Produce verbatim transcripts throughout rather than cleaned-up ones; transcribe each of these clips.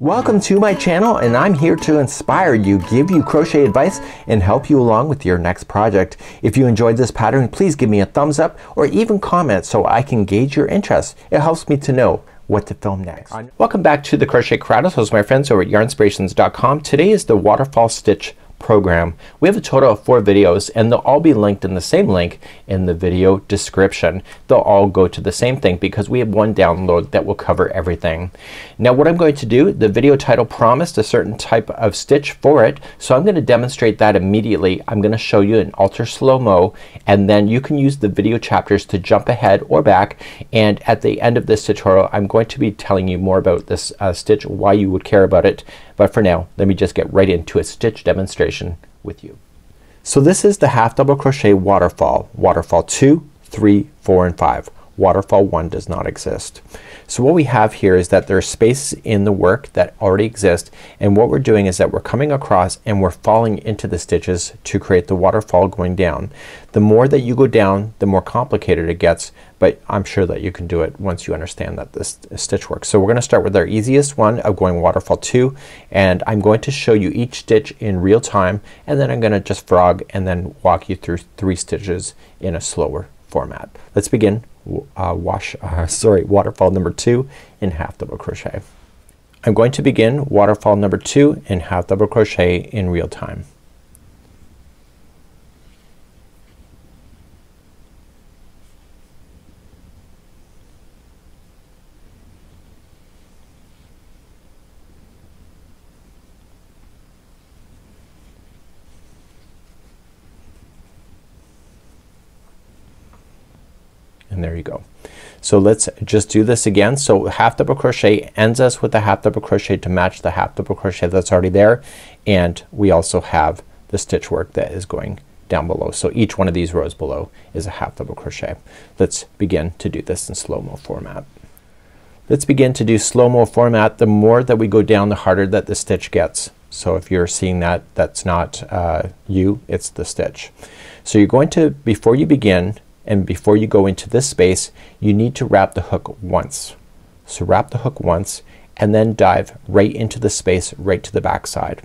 Welcome to my channel, and I'm here to inspire you, give you crochet advice, and help you along with your next project. If you enjoyed this pattern, please give me a thumbs up or even comment so I can gauge your interest. It helps me to know what to film next. Welcome back to the Crochet Crowd. This is my friends over at yarnspirations dot com. Today is the waterfall stitch program. We have a total of four videos, and they'll all be linked in the same link in the video description. They'll all go to the same thing because we have one download that will cover everything. Now what I'm going to do, the video title promised a certain type of stitch for it, so I'm gonna demonstrate that immediately. I'm gonna show you an ultra slow-mo, and then you can use the video chapters to jump ahead or back, and at the end of this tutorial I'm going to be telling you more about this uh, stitch, why you would care about it. But for now, let me just get right into a stitch demonstration with you. So this is the half double crochet waterfall. Waterfall two, three, four, and five. Waterfall one does not exist. So what we have here is that there are spaces in the work that already exist, and what we're doing is that we're coming across and we're falling into the stitches to create the waterfall going down. The more that you go down, the more complicated it gets, but I'm sure that you can do it once you understand that this stitch works. So we're gonna start with our easiest one of going waterfall two, and I'm going to show you each stitch in real time, and then I'm gonna just frog and then walk you through three stitches in a slower format. Let's begin uh, wash uh, sorry waterfall number two in half double crochet. I'm going to begin waterfall number two in half double crochet in real time. And there you go. So let's just do this again. So half double crochet ends us with a half double crochet to match the half double crochet that's already there, and we also have the stitch work that is going down below. So each one of these rows below is a half double crochet. Let's begin to do this in slow-mo format. Let's begin to do slow-mo format. The more that we go down, the harder that the stitch gets. So if you're seeing that, that's not uh, you, it's the stitch. So you're going to, before you begin and before you go into this space, you need to wrap the hook once. So wrap the hook once and then dive right into the space, right to the back side.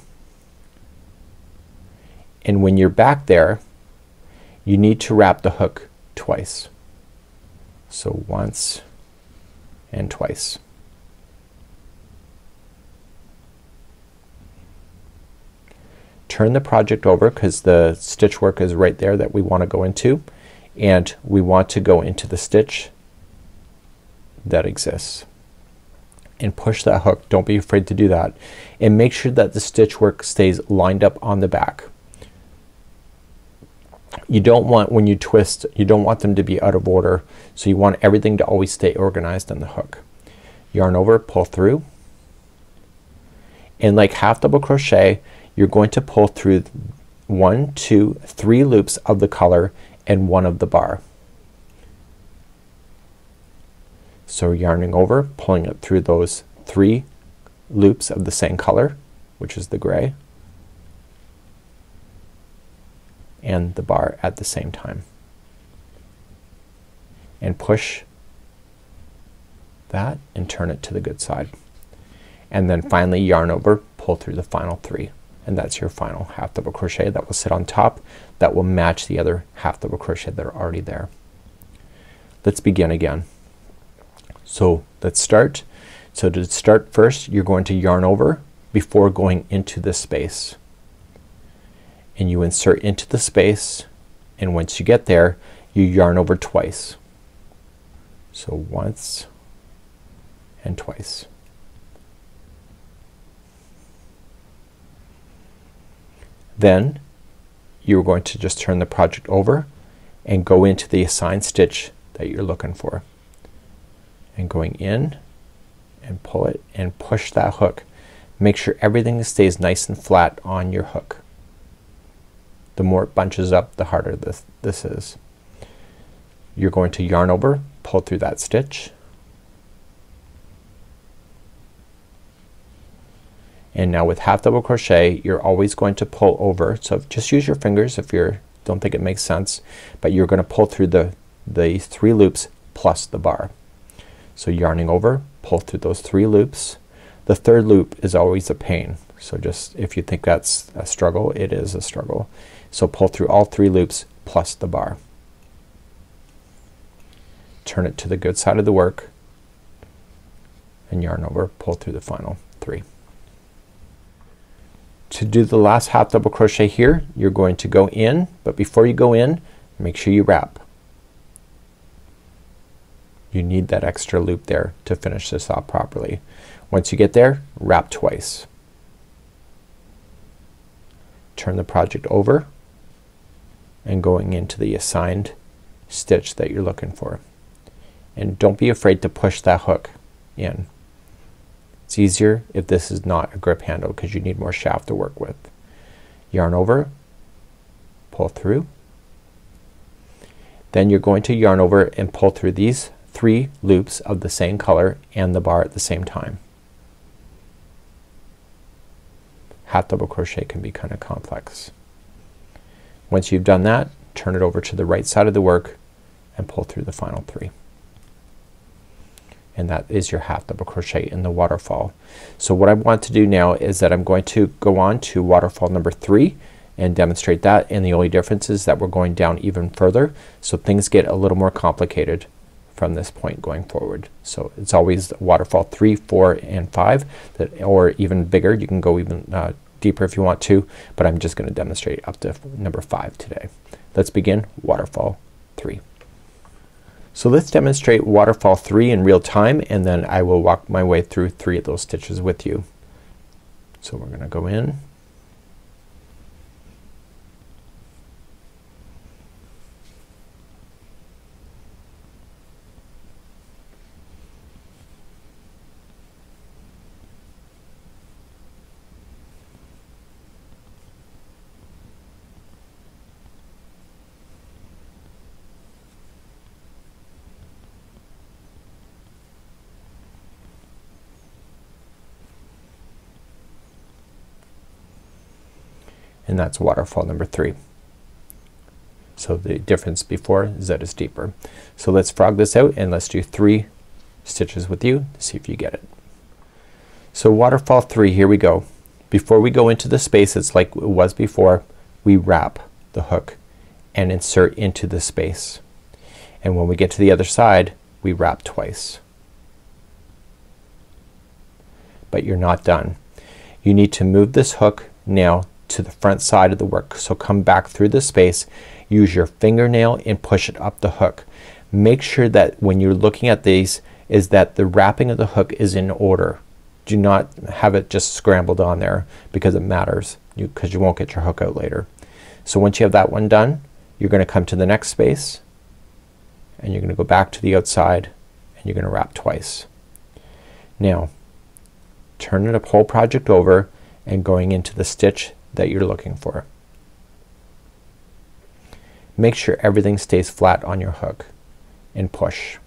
And when you're back there, you need to wrap the hook twice. So once and twice. Turn the project over because the stitch work is right there that we want to go into, and we want to go into the stitch that exists and push that hook. Don't be afraid to do that, and make sure that the stitch work stays lined up on the back. You don't want, when you twist, you don't want them to be out of order, so you want everything to always stay organized on the hook. Yarn over, pull through, and like half double crochet you're going to pull through one, two, three loops of the color and one of the bar. So yarning over, pulling it through those three loops of the same color, which is the gray, and the bar at the same time, and push that and turn it to the good side, and then finally yarn over, pull through the final three, and that's your final half double crochet that will sit on top, that will match the other half double crochet that are already there. Let's begin again. So let's start. So to start first, you're going to yarn over before going into this space, and you insert into the space, and once you get there you yarn over twice. So once and twice. Then you're going to just turn the project over and go into the assigned stitch that you're looking for, and going in and pull it and push that hook. Make sure everything stays nice and flat on your hook. The more it bunches up, the harder this this is. You're going to yarn over, pull through that stitch, and now with half double crochet you're always going to pull over. So just use your fingers if you don't think it makes sense, but you're gonna pull through the the three loops plus the bar. So yarning over, pull through those three loops, The third loop is always a pain. So just if you think that's a struggle, it is a struggle. So pull through all three loops plus the bar. Turn it to the good side of the work and yarn over, pull through the final three. To do the last half double crochet here, you're going to go in, but before you go in, make sure you wrap. You need that extra loop there to finish this off properly. Once you get there, wrap twice. Turn the project over and going into the assigned stitch that you're looking for. And don't be afraid to push that hook in. It's easier if this is not a grip handle because you need more shaft to work with. Yarn over, pull through. Then you're going to yarn over and pull through these three loops of the same color and the bar at the same time. Half double crochet can be kinda complex. Once you've done that, turn it over to the right side of the work and pull through the final three. And that is your half double crochet in the waterfall. So what I want to do now is that I'm going to go on to waterfall number three and demonstrate that, and the only difference is that we're going down even further, so things get a little more complicated from this point going forward. So it's always waterfall three, four, and five, that, or even bigger. You can go even uh, deeper if you want to, but I'm just gonna demonstrate up to number five today. Let's begin waterfall three. So let's demonstrate waterfall three in real time, and then I will walk my way through three of those stitches with you. So we're gonna go in, and that's waterfall number three. So the difference before is that it's deeper. So let's frog this out and let's do three stitches with you to see if you get it. So waterfall three, here we go. Before we go into the space, it's like it was before, we wrap the hook and insert into the space, and when we get to the other side we wrap twice. But you're not done. You need to move this hook now to the front side of the work. So come back through the space, use your fingernail and push it up the hook. Make sure that when you're looking at these is that the wrapping of the hook is in order. Do not have it just scrambled on there because it matters, you because you won't get your hook out later. So once you have that one done, you're gonna come to the next space and you're gonna go back to the outside and you're gonna wrap twice. Now turn the whole project over and going into the stitch that you're looking for. Make sure everything stays flat on your hook and push.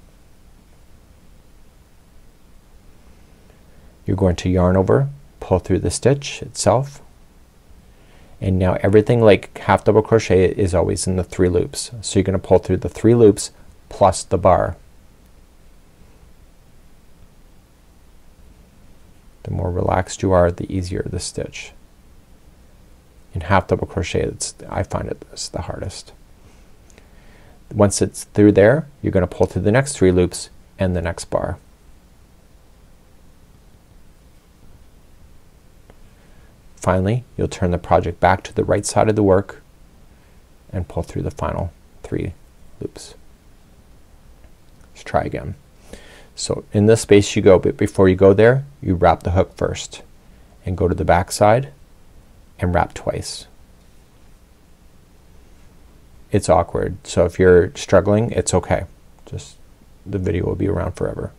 You're going to yarn over, pull through the stitch itself, and now everything like half double crochet is always in the three loops. So you're gonna pull through the three loops plus the bar. The more relaxed you are, the easier the stitch. In half double crochet it's, I find it it's the hardest. Once it's through there, you're gonna pull through the next three loops and the next bar. Finally you'll turn the project back to the right side of the work and pull through the final three loops. Let's try again. So in this space you go, but before you go there you wrap the hook first and go to the back side and wrap twice. It's awkward, so if you're struggling it's okay, just the video will be around forever.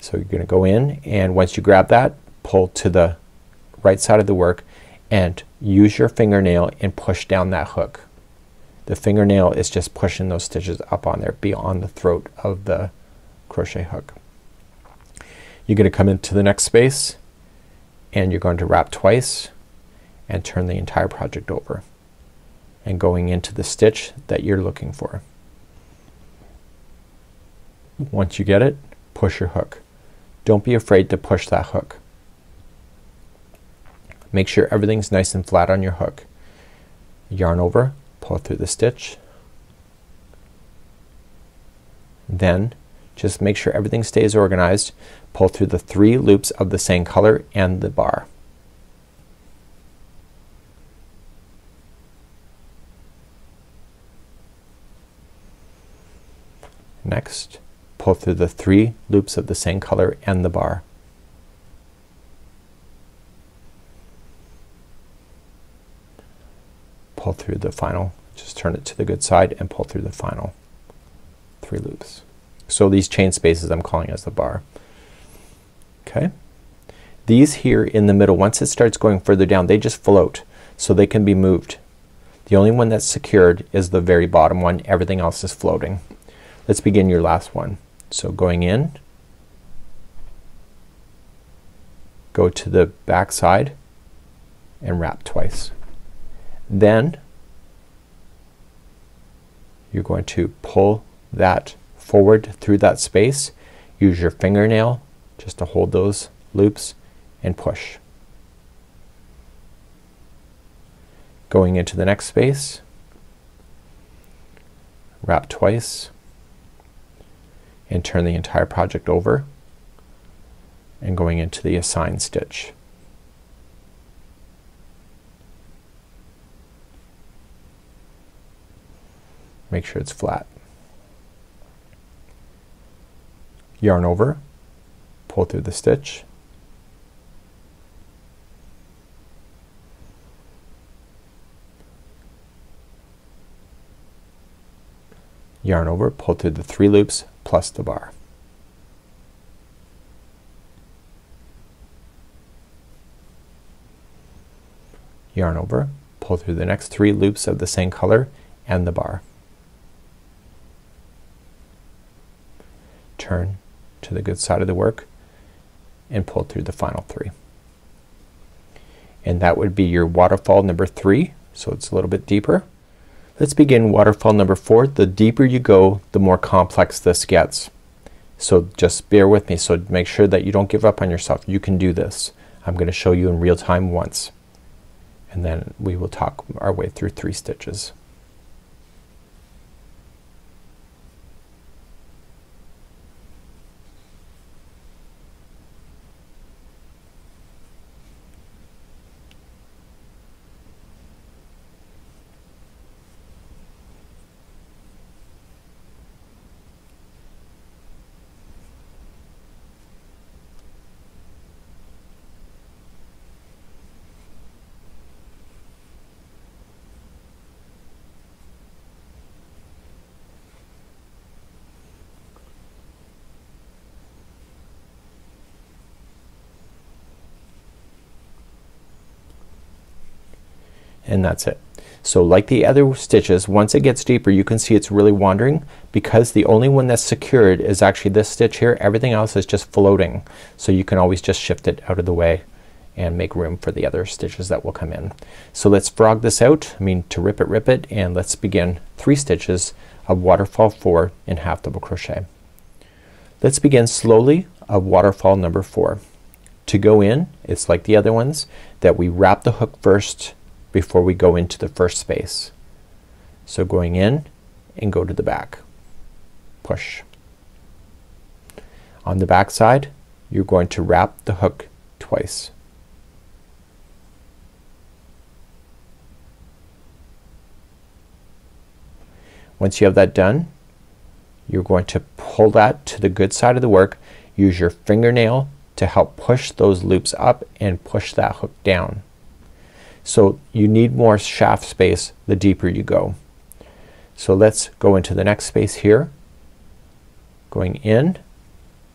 So you're gonna go in and once you grab that, pull to the right side of the work and use your fingernail and push down that hook. The fingernail is just pushing those stitches up on there beyond the throat of the crochet hook. You're gonna come into the next space and you're going to wrap twice and turn the entire project over and going into the stitch that you're looking for. Once you get it, push your hook. Don't be afraid to push that hook. Make sure everything's nice and flat on your hook. Yarn over, pull through the stitch, then just make sure everything stays organized. Pull through the three loops of the same color and the bar. Next, pull through the three loops of the same color and the bar. Pull through the final, just turn it to the good side and pull through the final three loops. So these chain spaces I'm calling as the bar. Okay. These here in the middle, once it starts going further down, they just float so they can be moved. The only one that's secured is the very bottom one. Everything else is floating. Let's begin your last one. So going in, go to the back side and wrap twice. Then you're going to pull that forward through that space. Use your fingernail just to hold those loops and push. Going into the next space, wrap twice and turn the entire project over, and going into the assigned stitch. Make sure it's flat. Yarn over, pull through the stitch, yarn over, pull through the three loops plus the bar. Yarn over, pull through the next three loops of the same color and the bar. Turn to the good side of the work and pull through the final three. And that would be your waterfall number three, so it's a little bit deeper. Let's begin waterfall number four. The deeper you go, the more complex this gets. So just bear with me. So make sure that you don't give up on yourself. You can do this. I'm gonna show you in real time once, and then we will talk our way through three stitches. And that's it. So like the other stitches, once it gets deeper you can see it's really wandering because the only one that's secured is actually this stitch here. Everything else is just floating. So you can always just shift it out of the way and make room for the other stitches that will come in. So let's frog this out. I mean to rip it, rip it, and let's begin three stitches of waterfall four in half double crochet. Let's begin slowly of waterfall number four. To go in, it's like the other ones that we wrap the hook first before we go into the first space. So going in and go to the back. Push. On the back side you're going to wrap the hook twice. Once you have that done you're going to pull that to the good side of the work. Use your fingernail to help push those loops up and push that hook down. So you need more shaft space the deeper you go. So let's go into the next space here, going in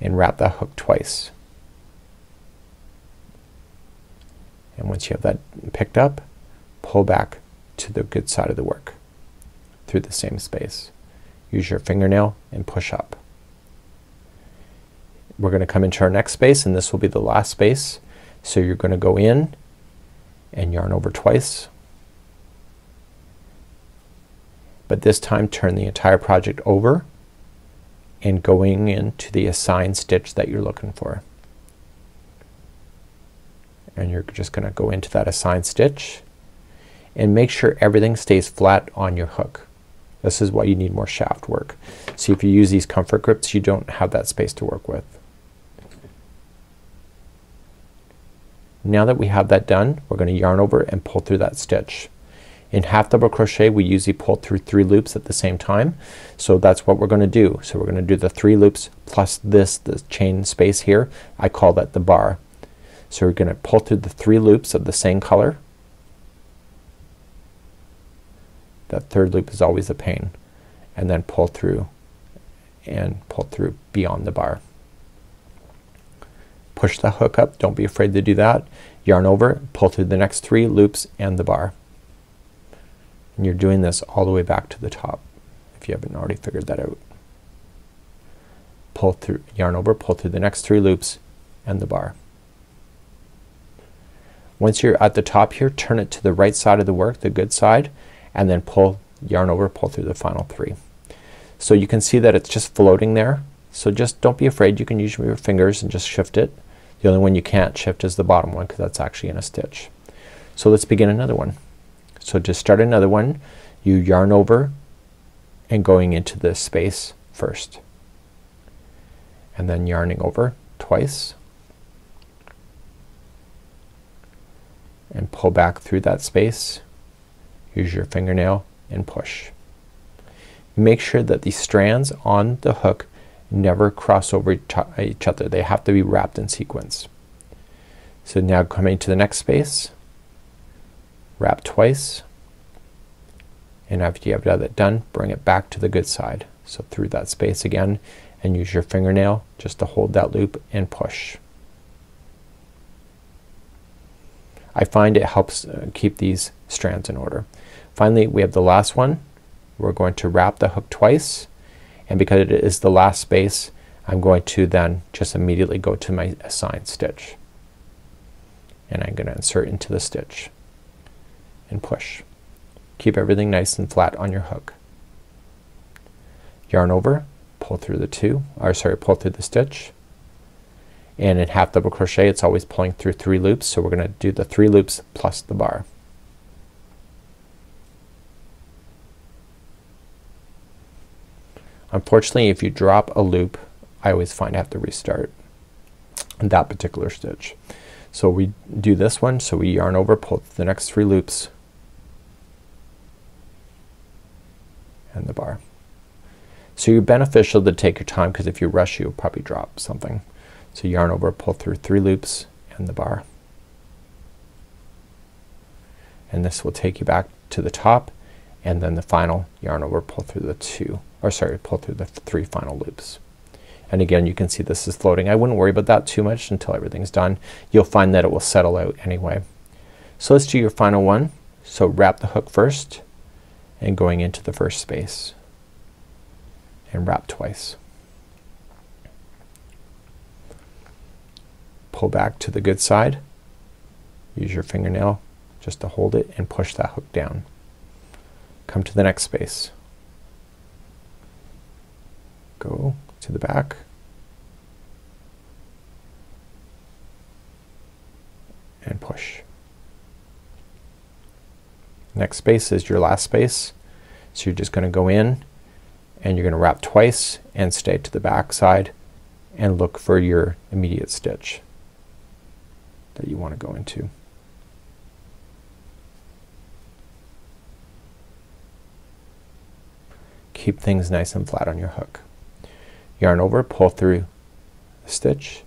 and wrap that hook twice. And once you have that picked up, pull back to the good side of the work through the same space. Use your fingernail and push up. We're gonna come into our next space and this will be the last space. So you're gonna go in and yarn over twice, but this time turn the entire project over and going into the assigned stitch that you're looking for. and you're just gonna go into that assigned stitch and make sure everything stays flat on your hook. This is why you need more shaft work. See, if you use these comfort grips you don't have that space to work with. Now that we have that done, we're gonna yarn over and pull through that stitch. In half double crochet we usually pull through three loops at the same time, so that's what we're gonna do. So we're gonna do the three loops plus this, this chain space here. I call that the bar. So we're gonna pull through the three loops of the same color. That third loop is always a pain. And then pull through and pull through beyond the bar. Push the hook up, don't be afraid to do that. Yarn over, pull through the next three loops and the bar. And you're doing this all the way back to the top if you haven't already figured that out. Pull through, yarn over, pull through the next three loops and the bar. Once you're at the top here, turn it to the right side of the work, the good side, and then pull, yarn over, pull through the final three. So you can see that it's just floating there. So just don't be afraid, you can use your fingers and just shift it. The only one you can't shift is the bottom one because that's actually in a stitch. So let's begin another one. So to start another one you yarn over and going into this space first and then yarning over twice and pull back through that space. Use your fingernail and push. Make sure that the strands on the hook never cross over each other. They have to be wrapped in sequence. So now coming to the next space, wrap twice, and after you have that done bring it back to the good side. So through that space again and use your fingernail just to hold that loop and push. I find it helps uh, keep these strands in order. Finally we have the last one. We're going to wrap the hook twice, and because it is the last space I'm going to then just immediately go to my assigned stitch and I'm gonna insert into the stitch and push. Keep everything nice and flat on your hook. Yarn over, pull through the two, or sorry, pull through the stitch, and in half double crochet it's always pulling through three loops, so we're gonna do the three loops plus the bar. Unfortunately if you drop a loop I always find I have to restart that particular stitch. So we do this one, so we yarn over, pull through the next three loops and the bar. So you're beneficial to take your time because if you rush you'll probably drop something. So yarn over, pull through three loops and the bar. And this will take you back to the top and then the final yarn over, pull through the two, or sorry, pull through the three final loops. And again you can see this is floating. I wouldn't worry about that too much until everything's done. You'll find that it will settle out anyway. So let's do your final one. So wrap the hook first and going into the first space and wrap twice. Pull back to the good side, use your fingernail just to hold it and push that hook down. Come to the next space, go to the back and push. Next space is your last space, so you're just gonna go in and you're gonna wrap twice and stay to the back side and look for your immediate stitch that you want to go into. Keep things nice and flat on your hook. Yarn over, pull through the stitch,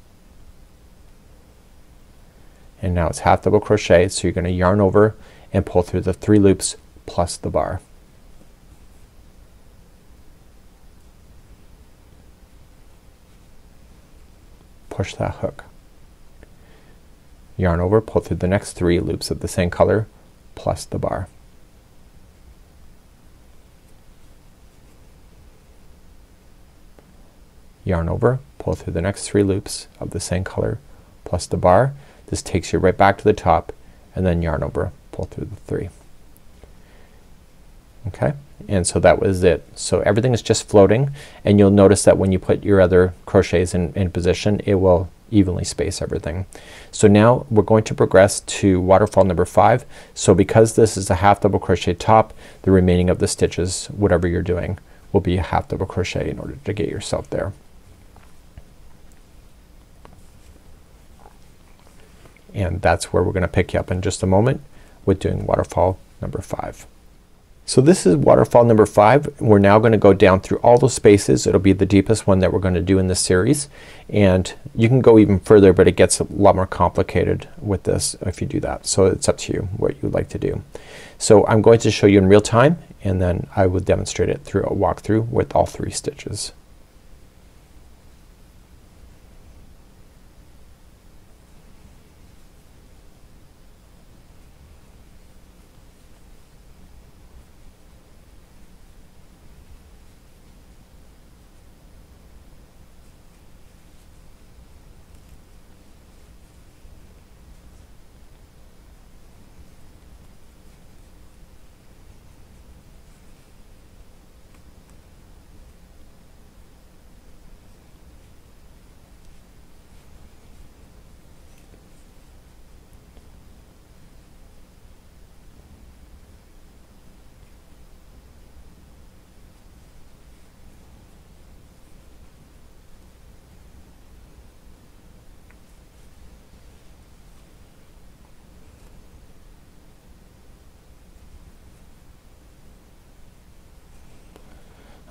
and now it's half double crochet, so you're gonna yarn over and pull through the three loops plus the bar. Push that hook. Yarn over, pull through the next three loops of the same color plus the bar. Yarn over, pull through the next three loops of the same color plus the bar. This takes you right back to the top and then yarn over, pull through the three. Okay, and so that was it. So everything is just floating, and you'll notice that when you put your other crochets in, in position it will evenly space everything. So now we're going to progress to waterfall number five. So because this is a half double crochet top, the remaining of the stitches, whatever you're doing, will be a half double crochet in order to get yourself there. And that's where we're gonna pick you up in just a moment with doing waterfall number five. So this is waterfall number five. We're now gonna go down through all those spaces. It'll be the deepest one that we're gonna do in this series, and you can go even further, but it gets a lot more complicated with this if you do that. So it's up to you what you'd like to do. So I'm going to show you in real time, and then I will demonstrate it through a walkthrough with all three stitches.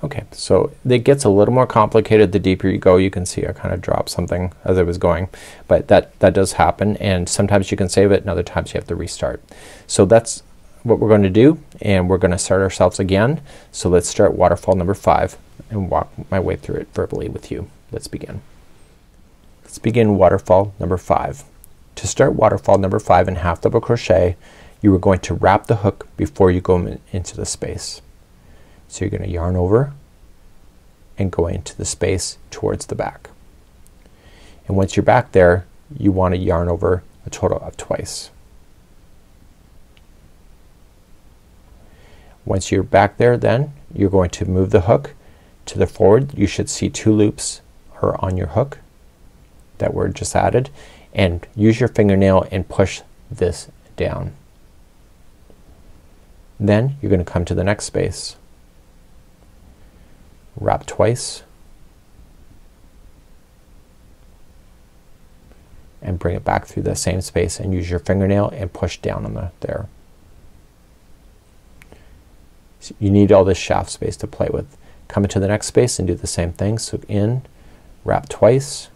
Okay, so it gets a little more complicated the deeper you go. You can see I kind of dropped something as I was going, but that that does happen, and sometimes you can save it and other times you have to restart. So that's what we're going to do, and we're gonna start ourselves again. So let's start waterfall number five and walk my way through it verbally with you. Let's begin. Let's begin waterfall number five. To start waterfall number five in half double crochet, you are going to wrap the hook before you go in, into the space. So you're gonna yarn over and go into the space towards the back, and once you're back there you want to yarn over a total of twice. Once you're back there, then you're going to move the hook to the forward. You should see two loops are on your hook that were just added, and use your fingernail and push this down. Then you're gonna come to the next space, wrap twice, and bring it back through the same space and use your fingernail and push down on the there. So you need all this shaft space to play with. Come into the next space and do the same thing. So in, wrap twice,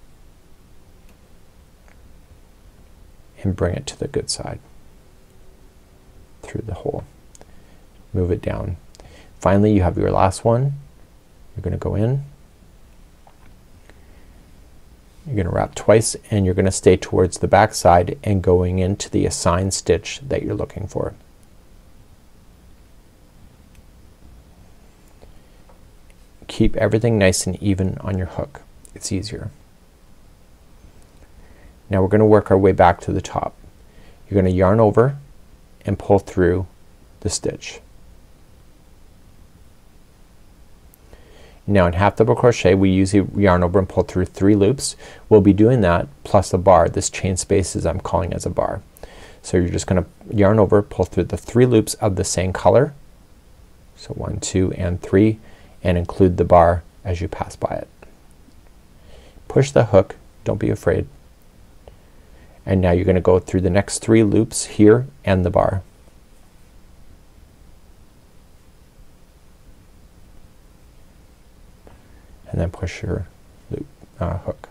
and bring it to the good side through the hole. Move it down. Finally you have your last one. You're gonna go in, you're gonna wrap twice, and you're gonna stay towards the back side and going into the assigned stitch that you're looking for. Keep everything nice and even on your hook. It's easier. Now we're gonna work our way back to the top. You're gonna yarn over and pull through the stitch. Now in half double crochet we usually yarn over and pull through three loops. We'll be doing that plus a bar. This chain space is I'm calling as a bar. So you're just gonna yarn over, pull through the three loops of the same color. So one, two, and three, and include the bar as you pass by it. Push the hook, don't be afraid. And now you're gonna go through the next three loops here and the bar. And then push your loop, uh, hook.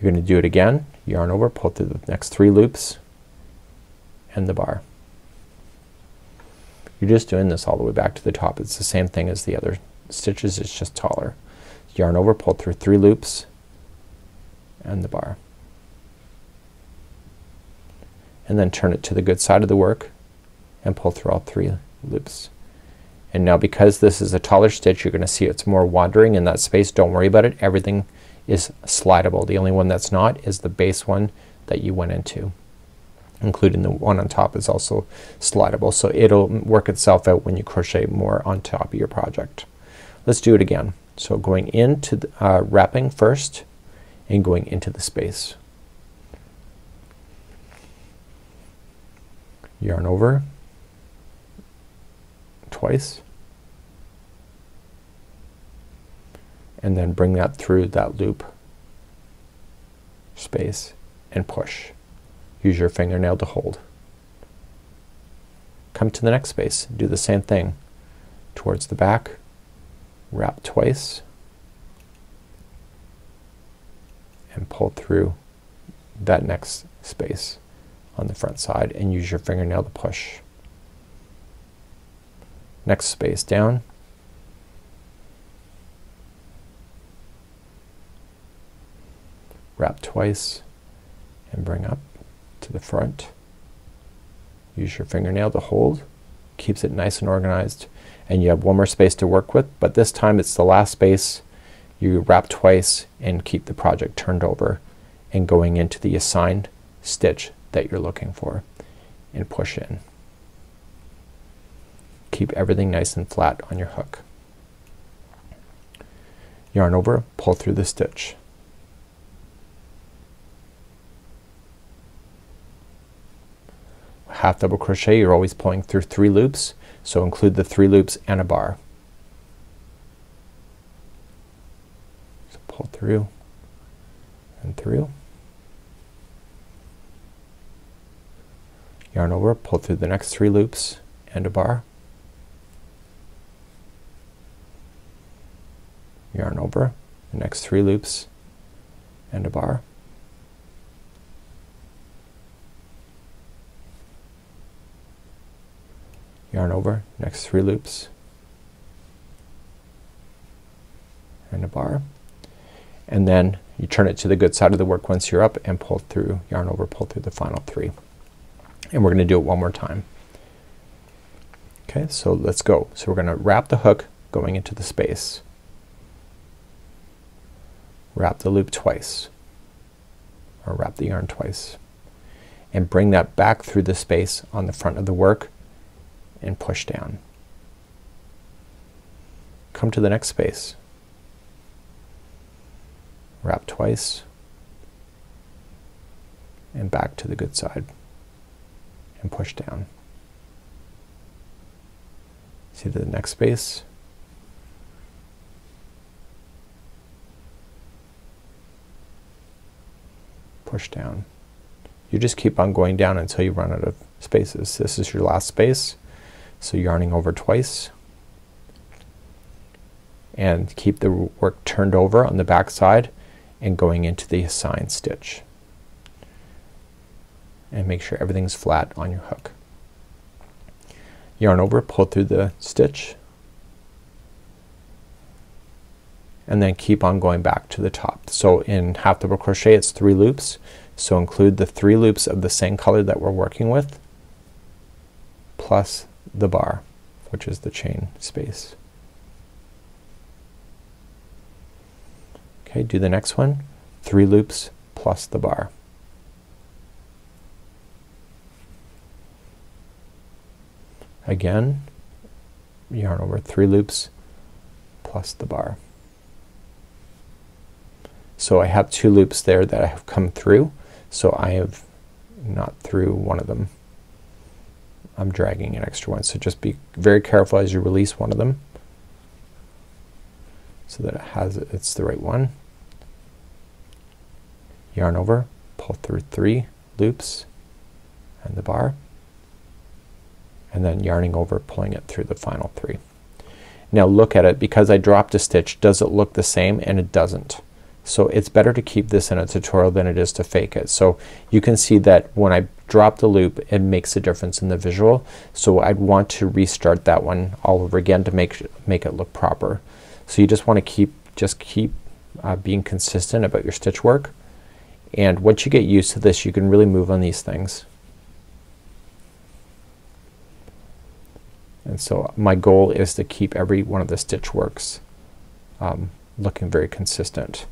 You're gonna do it again, yarn over, pull through the next three loops and the bar. You're just doing this all the way back to the top. It's the same thing as the other stitches, it's just taller. Yarn over, pull through three loops and the bar. And then turn it to the good side of the work and pull through all three loops. And now because this is a taller stitch you're gonna see it's more wandering in that space. Don't worry about it. Everything is slidable. The only one that's not is the base one that you went into, including the one on top is also slidable. So it'll work itself out when you crochet more on top of your project. Let's do it again. So going into the, uh, wrapping first and going into the space. Yarn over twice and then bring that through that loop space and push. Use your fingernail to hold. Come to the next space, do the same thing towards the back, wrap twice and pull through that next space on the front side and use your fingernail to push. Next space down, wrap twice and bring up to the front. Use your fingernail to hold. Keeps it nice and organized and you have one more space to work with, but this time it's the last space. You wrap twice and keep the project turned over and going into the assigned stitch that you're looking for and push in. Keep everything nice and flat on your hook. Yarn over, pull through the stitch. Half double crochet, you're always pulling through three loops, so include the three loops and a bar. So pull through and through. Yarn over, pull through the next three loops and a bar. Yarn over, the next three loops and a bar. Yarn over, next three loops and a bar, and then you turn it to the good side of the work once you're up and pull through, yarn over, pull through the final three. And we're gonna do it one more time. Okay, so let's go. So we're gonna wrap the hook going into the space, wrap the loop twice or wrap the yarn twice and bring that back through the space on the front of the work and push down. Come to the next space, wrap twice and back to the good side and push down. See the next space, push down. You just keep on going down until you run out of spaces. This is your last space. So yarning over twice and keep the work turned over on the back side and going into the assigned stitch and make sure everything's flat on your hook. Yarn over, pull through the stitch and then keep on going back to the top. So in half double crochet it's three loops, so include the three loops of the same color that we're working with plus the bar, which is the chain space. Okay, do the next one, three loops plus the bar. Again, yarn over three loops plus the bar. So I have two loops there that I have come through, so I have not through one of them. I'm dragging an extra one, so just be very careful as you release one of them so that it has it, it's the right one. Yarn over, pull through three loops and the bar and then yarning over, pulling it through the final three. Now look at it, because I dropped a stitch, does it look the same? And it doesn't. So it's better to keep this in a tutorial than it is to fake it. So you can see that when I drop the loop it makes a difference in the visual, so I'd want to restart that one all over again to make make it look proper. So you just want to keep just keep uh, being consistent about your stitch work, and once you get used to this you can really move on these things. And so my goal is to keep every one of the stitch works um, looking very consistent.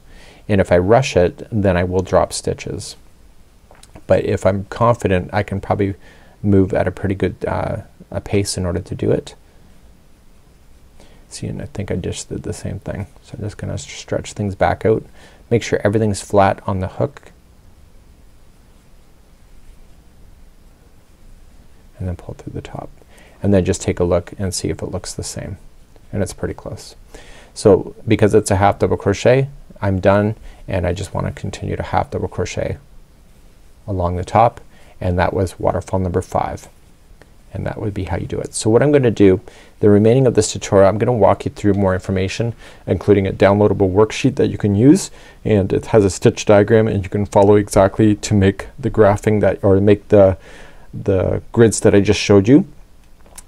And if I rush it then I will drop stitches, but if I'm confident I can probably move at a pretty good uh, a pace in order to do it. See, and I think I just did the same thing, so I'm just gonna stretch things back out Make sure everything's flat on the hook and then pull through the top. And then just take a look and see if it looks the same, and it's pretty close. So because it's a half double crochet, I'm done, and I just want to continue to half double crochet along the top, and that was waterfall number five, and that would be how you do it. So what I'm gonna do, the remaining of this tutorial, I'm gonna walk you through more information, including a downloadable worksheet that you can use, and it has a stitch diagram and you can follow exactly to make the graphing that, or make the the grids that I just showed you,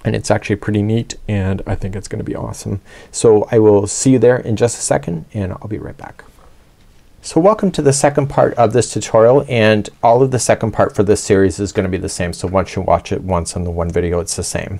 and it's actually pretty neat, and I think it's gonna be awesome. So I will see you there in just a second, and I'll be right back. So welcome to the second part of this tutorial, and all of the second part for this series is gonna be the same. So once you watch it once on the one video, it's the same.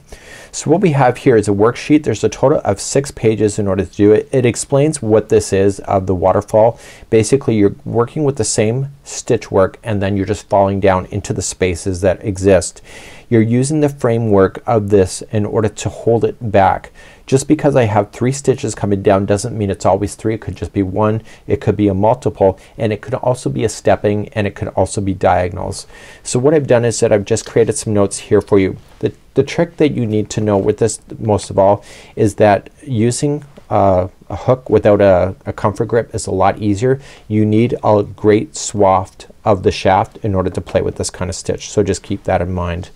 So what we have here is a worksheet. There's a total of six pages in order to do it. It explains what this is of the waterfall. Basically you're working with the same stitch work, and then you're just falling down into the spaces that exist. You're using the framework of this in order to hold it back. Just because I have three stitches coming down doesn't mean it's always three. It could just be one, it could be a multiple, and it could also be a stepping, and it could also be diagonals. So what I've done is that I've just created some notes here for you. The, the trick that you need to know with this most of all is that using uh, a hook without a, a comfort grip is a lot easier. You need a great swath of the shaft in order to play with this kind of stitch. So just keep that in mind.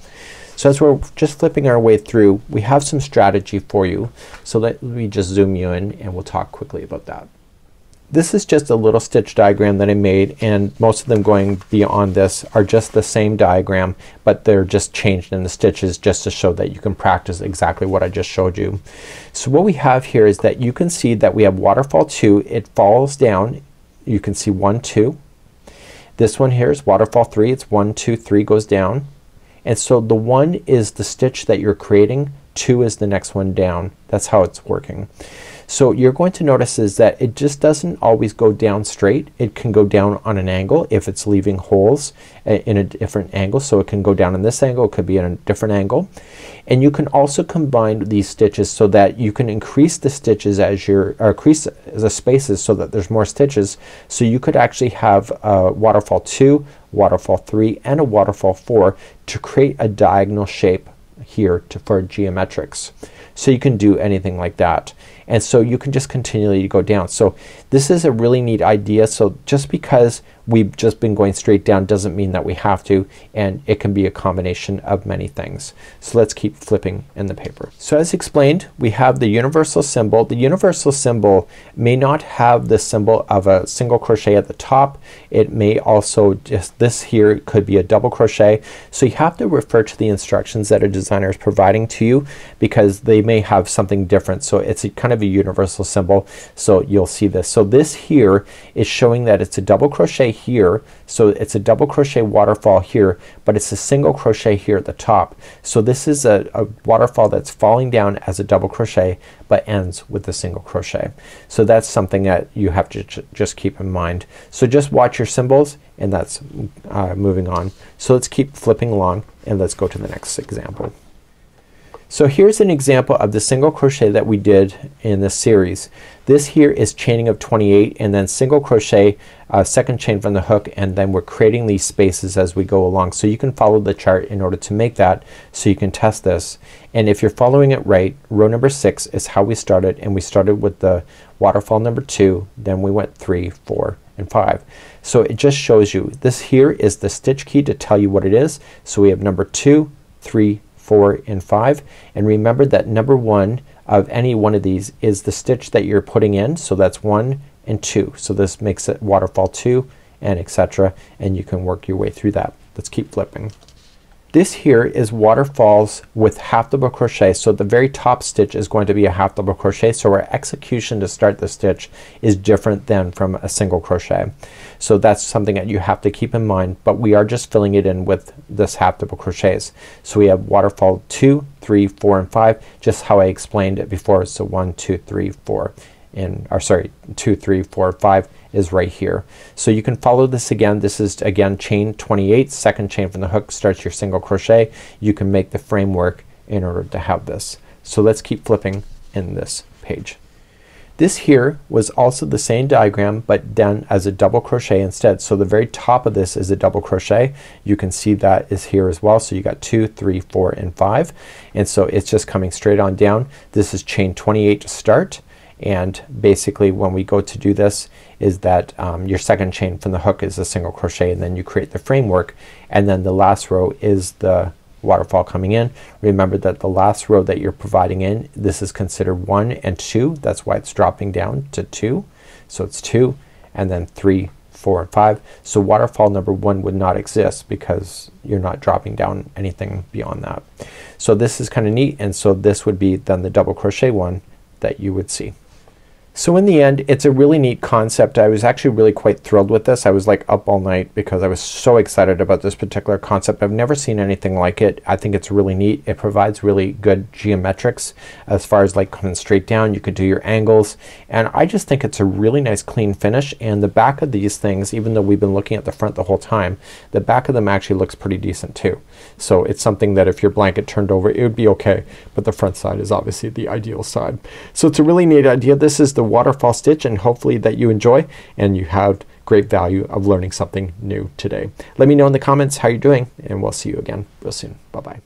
So as we're just flipping our way through, we have some strategy for you. So let me just zoom you in, and we'll talk quickly about that. This is just a little stitch diagram that I made, and most of them going beyond this are just the same diagram, but they're just changed in the stitches just to show that you can practice exactly what I just showed you. So what we have here is that you can see that we have waterfall two. It falls down. You can see one, two. This one here is waterfall three. It's one, two, three goes down. And so the one is the stitch that you're creating, two is the next one down. That's how it's working. So you're going to notice is that it just doesn't always go down straight. It can go down on an angle if it's leaving holes in a different angle. So it can go down in this angle, it could be in a different angle. And you can also combine these stitches so that you can increase the stitches as you're, or increase the spaces so that there's more stitches. So you could actually have uh, waterfall two, waterfall three, and a waterfall four to create a diagonal shape here to, for geometrics. So you can do anything like that. And so you can just continually go down. So this is a really neat idea. So just because we've just been going straight down doesn't mean that we have to, and it can be a combination of many things. So let's keep flipping in the paper. So as explained, we have the universal symbol. The universal symbol may not have the symbol of a single crochet at the top. It may also just, this here could be a double crochet. So you have to refer to the instructions that a designer is providing to you, because they may have something different. So it's a kind of a universal symbol, so you'll see this. So this here is showing that it's a double crochet here, so it's a double crochet waterfall here, but it's a single crochet here at the top. So this is a, a waterfall that's falling down as a double crochet but ends with a single crochet. So that's something that you have to j just keep in mind. So just watch your symbols, and that's uh, moving on. So let's keep flipping along, and let's go to the next example. So here's an example of the single crochet that we did in this series. This here is chaining of twenty-eight, and then single crochet, uh, second chain from the hook, and then we're creating these spaces as we go along. So you can follow the chart in order to make that, so you can test this. And if you're following it right, row number six is how we started, and we started with the waterfall number two, then we went three, four, and five. So it just shows you. This here is the stitch key to tell you what it is. So we have number two, three, four, and five, and remember that number one of any one of these is the stitch that you're putting in. So that's one and two. So this makes it waterfall two, and et cetera, and you can work your way through that. Let's keep flipping. This here is waterfalls with half double crochet. So the very top stitch is going to be a half double crochet. So our execution to start the stitch is different than from a single crochet. So that's something that you have to keep in mind, but we are just filling it in with this half double crochets. So we have waterfall two, three, four, and five, just how I explained it before. So one, two, three, four, and or sorry, two, three, four, five is right here. So you can follow this again. This is again chain twenty-eight, second chain from the hook starts your single crochet. You can make the framework in order to have this. So let's keep flipping in this page. This here was also the same diagram but done as a double crochet instead. So the very top of this is a double crochet. You can see that is here as well. So you got two, three, four, and five. And so it's just coming straight on down. This is chain twenty-eight to start, and basically when we go to do this is that um, your second chain from the hook is a single crochet, and then you create the framework, and then the last row is the waterfall coming in. Remember that the last row that you're providing in, this is considered one and two. That's why it's dropping down to two. So it's two, and then three, four, and five. So waterfall number one would not exist because you're not dropping down anything beyond that. So this is kinda neat, and so this would be then the double crochet one that you would see. So in the end it's a really neat concept. I was actually really quite thrilled with this. I was like up all night because I was so excited about this particular concept. I've never seen anything like it. I think it's really neat. It provides really good geometrics as far as like coming straight down. You could do your angles, and I just think it's a really nice clean finish, and the back of these things, even though we've been looking at the front the whole time, the back of them actually looks pretty decent too. So it's something that if your blanket turned over it would be okay, but the front side is obviously the ideal side. So it's a really neat idea. This is the The waterfall stitch, and hopefully that you enjoy and you have great value of learning something new today. Let me know in the comments how you're doing, and we'll see you again real soon. Bye bye.